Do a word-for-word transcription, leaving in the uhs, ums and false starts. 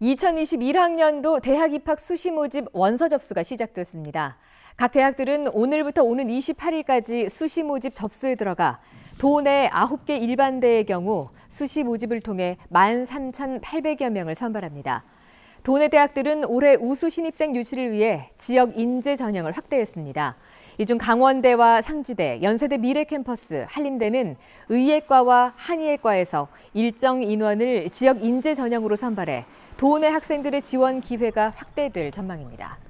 이천이십일 학년도 대학 입학 수시 모집 원서 접수가 시작됐습니다. 각 대학들은 오늘부터 오는 이십팔일까지 수시 모집 접수에 들어가 도내 아홉 개 일반대의 경우 수시 모집을 통해 만 삼천팔백여 명을 선발합니다. 도내 대학들은 올해 우수 신입생 유치를 위해 지역 인재 전형을 확대했습니다. 이 중 강원대와 상지대, 연세대 미래캠퍼스, 한림대는 의예과와 한의예과에서 일정 인원을 지역 인재 전형으로 선발해 도내 학생들의 지원 기회가 확대될 전망입니다.